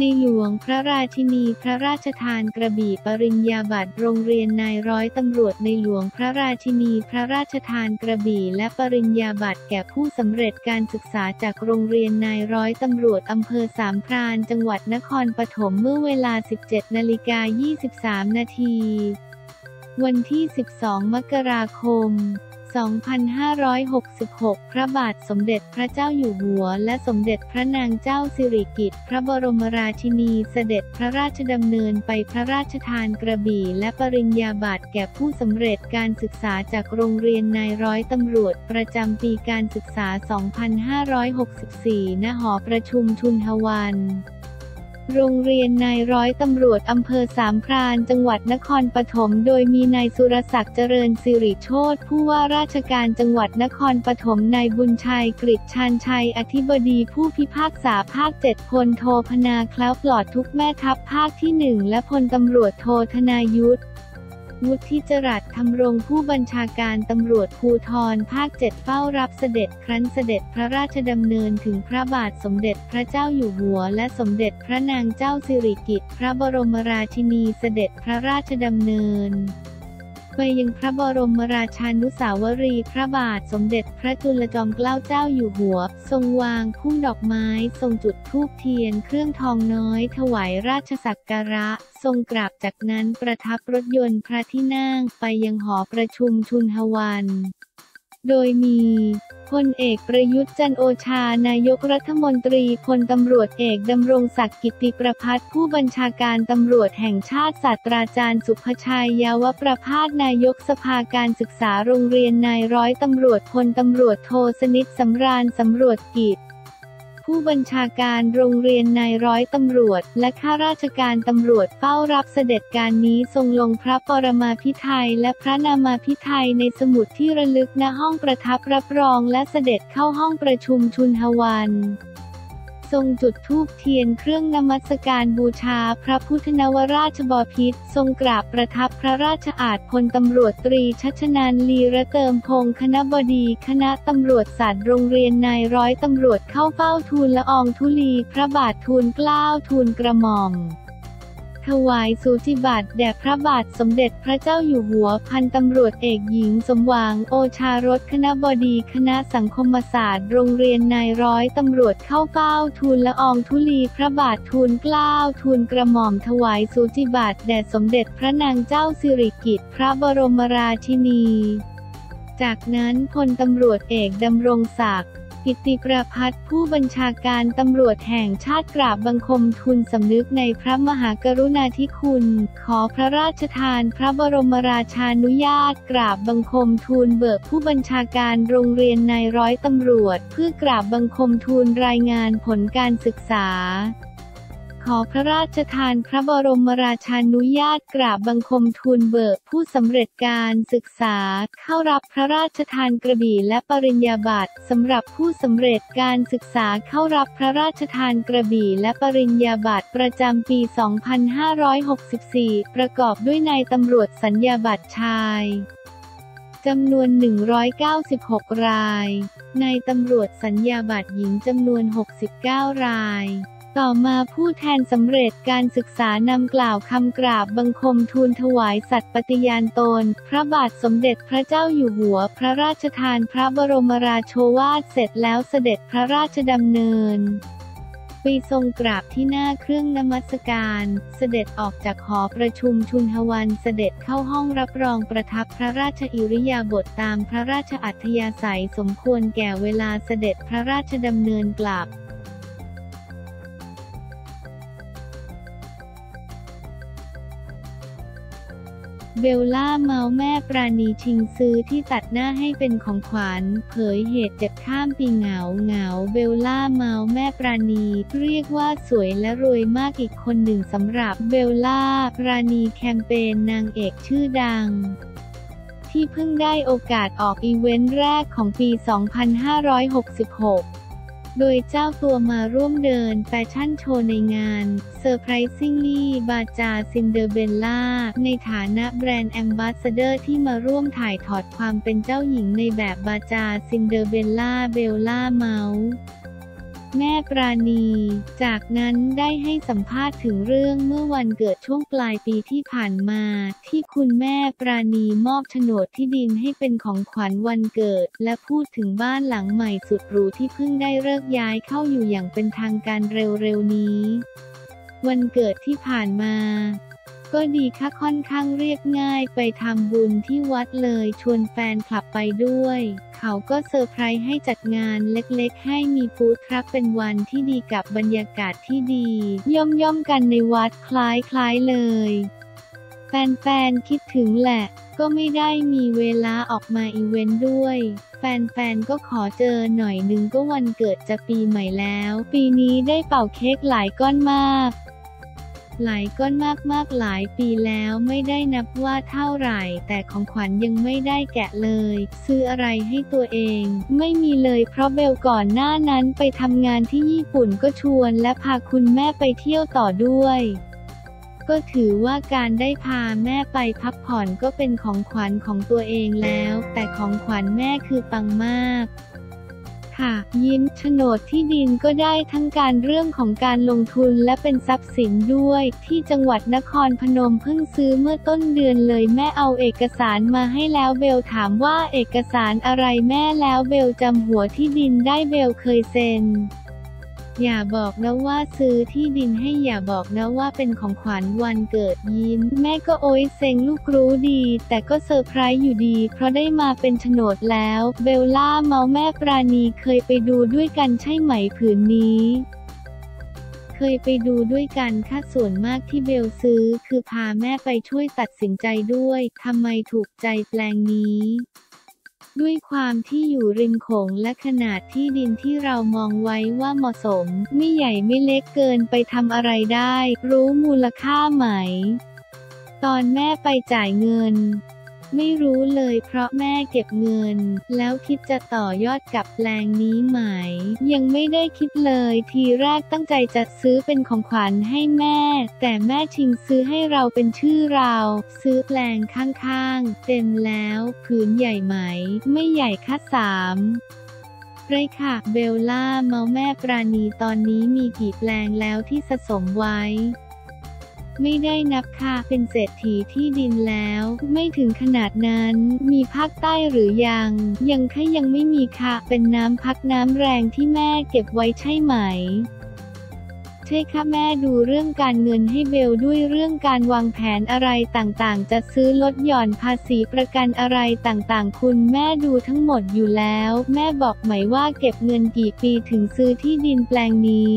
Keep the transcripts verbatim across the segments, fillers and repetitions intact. ในหลวงพระราชินีพระราชทานกระบี่ปริญญาบัตรโรงเรียนนายร้อยตำรวจในหลวงพระราชินีพระราชทานกระบี่และปริญญาบัตรแก่ผู้สำเร็จการศึกษาจากโรงเรียนนายร้อยตำรวจอำเภอสามพรานจังหวัดนครปฐมเมื่อเวลา สิบเจ็ดนาฬิกายี่สิบสาม นาทีวันที่ สิบสองมกราคมสองพันห้าร้อยหกสิบหก พระบาทสมเด็จพระเจ้าอยู่หัวและสมเด็จพระนางเจ้าสิริกิติ์พระบรมราชินีเสด็จพระราชดำเนินไปพระราชทานกระบี่และปริญญาบัตรแก่ผู้สำเร็จการศึกษาจากโรงเรียนนายร้อยตำรวจประจำปีการศึกษา สองพันห้าร้อยหกสิบสี่ ณ หอประชุมชุนทวันโรงเรียนนายร้อยตำรวจอำเภอสามพรานจังหวัดนครปฐมโดยมีนายสุรศักดิ์เจริญสิริโชติผู้ว่าราชการจังหวัดนครปฐมนายบุญชัยกฤษชานชัยอธิบดีผู้พิพากษาภาคเจ็ดพลโทพนาคล้าวปลอดทุกแม่ทัพภาคที่หนึ่งและพลตำรวจโทธนายุทธวุฒิจรัสธรรมรงค์ผู้บัญชาการตำรวจภูธรภาคเจ็ดเฝ้ารับเสด็จครั้นเสด็จพระราชดำเนินถึงพระบาทสมเด็จพระเจ้าอยู่หัวและสมเด็จพระนางเจ้าสิริกิติ์พระบรมราชินีเสด็จพระราชดำเนินไปยังพระบรมราชานุสาวรีย์พระบาทสมเด็จพระจุลจอมเกล้าเจ้าอยู่หัวทรงวางพุ่มดอกไม้ทรงจุดธูปเทียนเครื่องทองน้อยถวายราชสักการะทรงกราบจากนั้นประทับรถยนต์พระที่นั่งไปยังหอประชุมชุนทวันโดยมีพลเอกประยุทธ์จันทร์โอชานายกรัฐมนตรีพลตำรวจเอกดำรงศักดิ์กิติประภัสผู้บัญชาการตำรวจแห่งชาติศาสตราจารย์สุภชัยยาวประภาสนายกสภาการศึกษาโรงเรียนนายร้อยตำรวจพลตำรวจโทสนิทสำราญสำรวจกิจผู้บัญชาการโรงเรียนนายร้อยตำรวจและข้าราชการตำรวจเฝ้ารับเสด็จการนี้ทรงลงพระปรมาภิไธยและพระนามาภิไธยในสมุดที่ระลึกณห้องประทับรับรองและเสด็จเข้าห้องประชุมชุนทวันทรงจุดธูปเทียนเครื่องนมัสการบูชาพระพุทธนวราชบพิตรทรงกราบประทับพระราชอาสน์พลตำรวจตรีชัชนันท์ ลีระเติมพงศ์คณบดีคณะตำรวจศาสตร์โรงเรียนนายร้อยตำรวจเข้าเฝ้าทูลละอองธุลีพระบาททูลเกล้าทูลกระหม่อมถวายสูติบัตรแด่พระบาทสมเด็จพระเจ้าอยู่หัวพันตำรวจเอกหญิงสมหวังโอชารสคณบดีคณะสังคมศาสตร์โรงเรียนนายร้อยตำรวจเข้าเฝ้าทูลละอองธุลีพระบาททูลเกล้าทูลกระหม่อมถวายสูติบัตรแด่สมเด็จพระนางเจ้าสิริกิติ์พระบรมราชินีจากนั้นพลตำรวจเอกดำรงศักดิ์กิติประภัสผู้บัญชาการตำรวจแห่งชาติกราบบังคมทูลสำนึกในพระมหากรุณาธิคุณขอพระราชทานพระบรมราชานุญาตกราบบังคมทูลเบิกผู้บัญชาการโรงเรียนนายร้อยตำรวจเพื่อกราบบังคมทูลรายงานผลการศึกษาขอพระราชทานพระบรมราชานุญาตกราบบังคมทูลเบิกผู้สำเร็จการศึกษาเข้ารับพระราชทานกระบี่และปริญญาบัตรสำหรับผู้สำเร็จการศึกษาเข้ารับพระราชทานกระบี่และปริญญาบัตรประจำปี สองพันห้าร้อยหกสิบสี่ ประกอบด้วยนายตำรวจสัญญาบัตรชายจำนวนหนึ่งร้อยเก้าสิบหกรายนายตำรวจสัญญาบัตรหญิงจำนวนหกสิบเก้ารายต่อมาผู้แทนสำเร็จการศึกษานำกล่าวคำกราบบังคมทูลถวายสัตย์ปฏิญาณตนพระบาทสมเด็จพระเจ้าอยู่หัวพระราชทานพระบรมราโชวาทเสร็จแล้วเสด็จพระราชดำเนินไปทรงกราบที่หน้าเครื่องนมัสการเสด็จออกจากหอประชุมชุนทวันเสด็จเข้าห้องรับรองประทับพระราชอิริยาบถตามพระราชอัธยาศัยสมควรแก่เวลาเสด็จพระราชดำเนินกลับBella Mau แม่ปราณีชิงซื้อที่ตัดหน้าให้เป็นของขวัญเผยเหตุเจ็บข้ามปีเหงาเหงา Bella Mau แม่ปราณีเรียกว่าสวยและรวยมากอีกคนหนึ่งสำหรับ Bella ปราณีแคมเปญนางเอกชื่อดังที่เพิ่งได้โอกาสออกอีเวนต์แรกของปี สองพันห้าร้อยหกสิบหก โดยเจ้าตัวมาร่วมเดินแฟชั่นโชว์ในงาน Surprisingly Baja Cinderella ในฐานะแบรนด์แอมบาสเดอร์ที่มาร่วมถ่ายถอดความเป็นเจ้าหญิงในแบบ Baja Cinderella Bella Mauแม่ปราณีจากนั้นได้ให้สัมภาษณ์ถึงเรื่องเมื่อวันเกิดช่วงปลายปีที่ผ่านมาที่คุณแม่ปราณีมอบโฉนดที่ดินให้เป็นของขวัญวันเกิดและพูดถึงบ้านหลังใหม่สุดหรูที่เพิ่งได้เลิกย้ายเข้าอยู่อย่างเป็นทางการเร็วๆนี้วันเกิดที่ผ่านมาก็ดีค่ะค่อนข้างเรียบง่ายไปทำบุญที่วัดเลยชวนแฟนคลับไปด้วยเขาก็เซอร์ไพรส์ให้จัดงานเล็กๆให้มีฟู้ดครับเป็นวันที่ดีกับบรรยากาศที่ดีย่อมๆกันในวัดคล้ายๆเลยแฟนๆคิดถึงแหละก็ไม่ได้มีเวลาออกมาอีเวนต์ด้วยแฟนๆก็ขอเจอหน่อยนึงก็วันเกิดจะปีใหม่แล้วปีนี้ได้เป่าเค้กหลายก้อนมากหลายก้อนมากๆหลายปีแล้วไม่ได้นับว่าเท่าไหร่แต่ของขวัญยังไม่ได้แกะเลยซื้ออะไรให้ตัวเองไม่มีเลยเพราะเบลก่อนหน้านั้นไปทำงานที่ญี่ปุ่นก็ชวนและพาคุณแม่ไปเที่ยวต่อด้วยก็ถือว่าการได้พาแม่ไปพักผ่อนก็เป็นของขวัญของตัวเองแล้วแต่ของขวัญแม่คือปังมากค่ะยิ้มโฉนดที่ดินก็ได้ทั้งการเรื่องของการลงทุนและเป็นทรัพย์สินด้วยที่จังหวัดนครพนมเพิ่งซื้อเมื่อต้นเดือนเลยแม่เอาเอกสารมาให้แล้วเบลถามว่าเอกสารอะไรแม่แล้วเบลจำหัวที่ดินได้เบลเคยเซ็นอย่าบอกนะว่าซื้อที่ดินให้อย่าบอกนะว่าเป็นของขวัญวันเกิดยิ้มแม่ก็โอ๊ยเซ็งลูกรู้ดีแต่ก็เซอร์ไพรส์อยู่ดีเพราะได้มาเป็นโฉนดแล้วเบลล่าเมาแม่ปราณีเคยไปดูด้วยกันใช่ไหมผืนนี้เคยไปดูด้วยกันค่ะส่วนมากที่เบลซื้อคือพาแม่ไปช่วยตัดสินใจด้วยทำไมถูกใจแปลงนี้ด้วยความที่อยู่ริมโขงและขนาดที่ดินที่เรามองไว้ว่าเหมาะสมไม่ใหญ่ไม่เล็กเกินไปทำอะไรได้รู้มูลค่าไหมตอนแม่ไปจ่ายเงินไม่รู้เลยเพราะแม่เก็บเงินแล้วคิดจะต่อยอดกับแปลงนี้ไหมยังไม่ได้คิดเลยทีแรกตั้งใจจะซื้อเป็นของขวัญให้แม่แต่แม่ชิงซื้อให้เราเป็นชื่อเราซื้อแปลงข้างๆเต็มแล้วผืนใหญ่ไหมไม่ใหญ่ค่ะสามไร่ค่ะเบลล่าเมาแม่ปราณีตอนนี้มีกี่แปลงแล้วที่สะสมไว้ไม่ได้นับค่ะเป็นเศรษฐีที่ดินแล้วไม่ถึงขนาดนั้นมีภาคใต้หรือยังยังแค่ยังไม่มีค่ะเป็นน้ำพักน้ำแรงที่แม่เก็บไว้ใช่ไหมใช่ค่ะแม่ดูเรื่องการเงินให้เบลด้วยเรื่องการวางแผนอะไรต่างๆจะซื้อลดหย่อนภาษีประกันอะไรต่างๆคุณแม่ดูทั้งหมดอยู่แล้วแม่บอกไหมว่าเก็บเงินกี่ปีถึงซื้อที่ดินแปลงนี้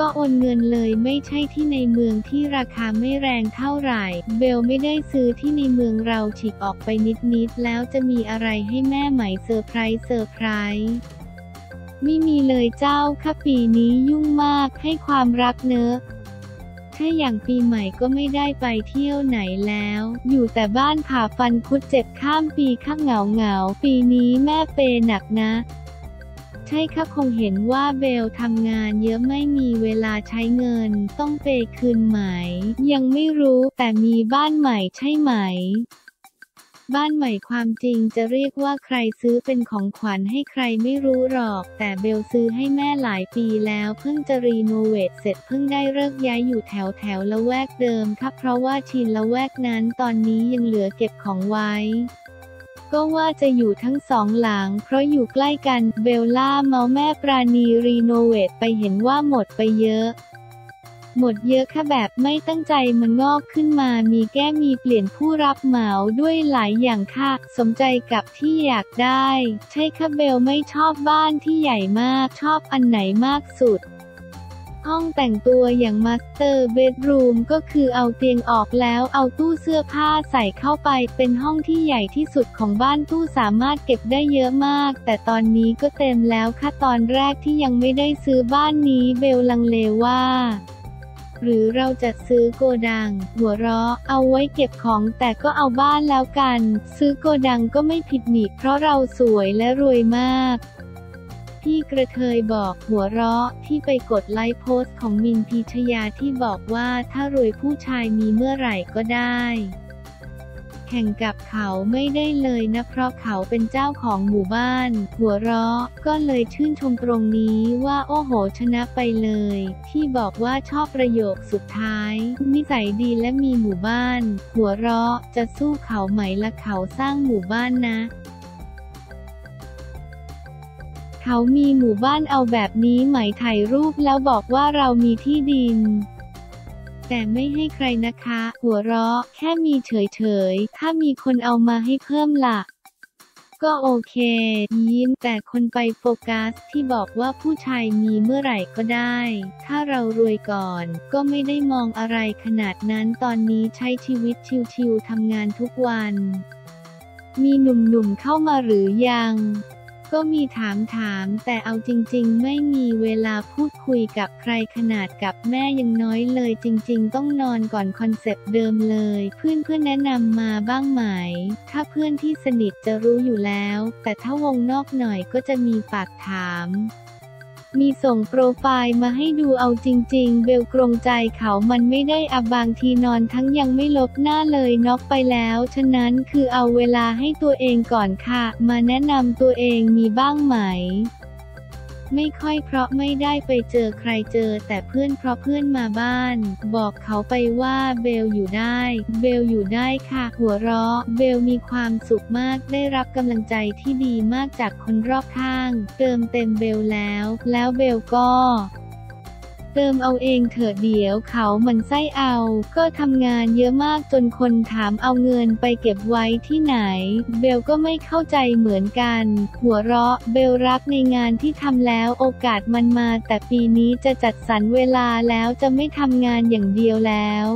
ก็โอนเงินเลยไม่ใช่ที่ในเมืองที่ราคาไม่แรงเท่าไหร่เบลไม่ได้ซื้อที่ในเมืองเราฉีกออกไปนิดๆแล้วจะมีอะไรให้แม่ไหมเซอร์ไพรส์เซอร์ไพรส์ไม่มีเลยเจ้าค่ะปีนี้ยุ่งมากให้ความรักเนอะถ้าอย่างปีใหม่ก็ไม่ได้ไปเที่ยวไหนแล้วอยู่แต่บ้านผ่าฟันคุดเจ็บข้ามปีข้างเหงาๆปีนี้แม่เปหนักนะใช่ค่ะคงเห็นว่าเบลทำงานเยอะไม่มีเวลาใช้เงินต้องเปย์คืนไหมยังไม่รู้แต่มีบ้านใหม่ใช่ไหมบ้านใหม่ความจริงจะเรียกว่าใครซื้อเป็นของขวัญให้ใครไม่รู้หรอกแต่เบลซื้อให้แม่หลายปีแล้วเพิ่งจะรีโนเวทเสร็จเพิ่งได้เลิกย้ายอยู่แถวแถวละแวกเดิมค่ะเพราะว่าชินละแวกนั้นตอนนี้ยังเหลือเก็บของไว้ก็ว่าจะอยู่ทั้งสองหลังเพราะอยู่ใกล้กันเบลล่าเมาแม่ปราณีรีโนเวทไปเห็นว่าหมดไปเยอะหมดเยอะค่ะแบบไม่ตั้งใจมันงอกขึ้นมามีแก้มีเปลี่ยนผู้รับเหมาด้วยหลายอย่างค่ะสมใจกับที่อยากได้ใช่ค่ะเบลไม่ชอบบ้านที่ใหญ่มากชอบอันไหนมากสุดห้องแต่งตัวอย่างมาสเตอร์เบดรูมก็คือเอาเตียงออกแล้วเอาตู้เสื้อผ้าใส่เข้าไปเป็นห้องที่ใหญ่ที่สุดของบ้านตู้สามารถเก็บได้เยอะมากแต่ตอนนี้ก็เต็มแล้วค่ะตอนแรกที่ยังไม่ได้ซื้อบ้านนี้เบลลังเลว่าหรือเราจะซื้อโกดังหัวเราะเอาไว้เก็บของแต่ก็เอาบ้านแล้วกันซื้อโกดังก็ไม่ผิดหนิเพราะเราสวยและรวยมาก พี่กระเทยบอกหัวเราะที่ไปกดไลค์โพสต์ของมินพิชยาที่บอกว่าถ้ารวยผู้ชายมีเมื่อไหร่ก็ได้แข่งกับเขาไม่ได้เลยนะเพราะเขาเป็นเจ้าของหมู่บ้านหัวเราะก็เลยชื่นชมตรงนี้ว่าโอ้โหชนะไปเลยที่บอกว่าชอบประโยคสุดท้ายนิสัยดีและมีหมู่บ้านหัวเราะจะสู้เขาไหมละเขาสร้างหมู่บ้านนะเขามีหมู่บ้านเอาแบบนี้ไหมถ่ายรูปแล้วบอกว่าเรามีที่ดินแต่ไม่ให้ใครนะคะหัวเราะแค่มีเฉยๆถ้ามีคนเอามาให้เพิ่มล่ะก็โอเคยิ้มแต่คนไปโฟกัสที่บอกว่าผู้ชายมีเมื่อไหร่ก็ได้ถ้าเรารวยก่อนก็ไม่ได้มองอะไรขนาดนั้นตอนนี้ใช้ชีวิตชิวๆทำงานทุกวันมีหนุ่มๆเข้ามาหรือยังก็มีถามถามแต่เอาจริงๆไม่มีเวลาพูดคุยกับใครขนาดกับแม่ยังน้อยเลยจริงๆต้องนอนก่อนคอนเซปต์เดิมเลยเพื่อนเพื่อนแนะนำมาบ้างไหมถ้าเพื่อนที่สนิทจะรู้อยู่แล้วแต่ถ้าวงนอกหน่อยก็จะมีปากถามมีส่งโปรไฟล์มาให้ดูเอาจริงๆเบลกรงใจเขามันไม่ได้อับบางทีนอนทั้งยังไม่ลบหน้าเลยน็อกไปแล้วฉะนั้นคือเอาเวลาให้ตัวเองก่อนค่ะมาแนะนำตัวเองมีบ้างไหมไม่ค่อยเพราะไม่ได้ไปเจอใครเจอแต่เพื่อนเพราะเพื่อนมาบ้านบอกเขาไปว่าเบลอยู่ได้เบลอยู่ได้ค่ะหัวเราะเบลมีความสุขมากได้รับกำลังใจที่ดีมากจากคนรอบข้างเติมเต็มเบลแล้วแล้วเบลก็เติมเอาเองเถอะเดี๋ยวเขามันไส้เอาก็ทำงานเยอะมากจนคนถามเอาเงินไปเก็บไว้ที่ไหนเบลก็ไม่เข้าใจเหมือนกันหัวเราะเบลรักในงานที่ทำแล้วโอกาสมันมาแต่ปีนี้จะจัดสรรเวลาแล้วจะไม่ทำงานอย่างเดียวแล้ว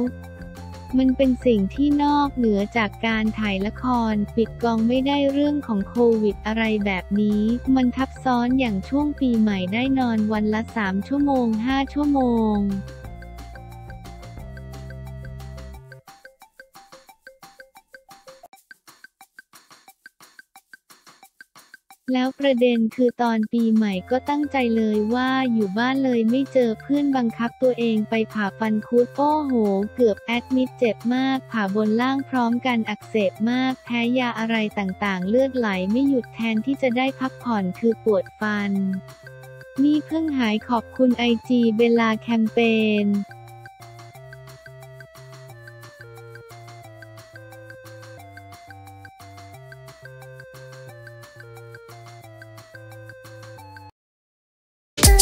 มันเป็นสิ่งที่นอกเหนือจากการถ่ายละครปิดกองไม่ได้เรื่องของโควิดอะไรแบบนี้มันทับซ้อนอย่างช่วงปีใหม่ได้นอนวันละสามชั่วโมงห้าชั่วโมงแล้วประเด็นคือตอนปีใหม่ก็ตั้งใจเลยว่าอยู่บ้านเลยไม่เจอเพื่อนบังคับตัวเองไปผ่าฟันคุดโอ้โหเกือบแอดมิดเจ็บมากผ่าบนล่างพร้อมกันอักเสบมากแพ้ยาอะไรต่างๆเลือดไหลไม่หยุดแทนที่จะได้พักผ่อนคือปวดฟันนี่เพิ่งหายขอบคุณ ไอ จี BellaแคมเปญWe'll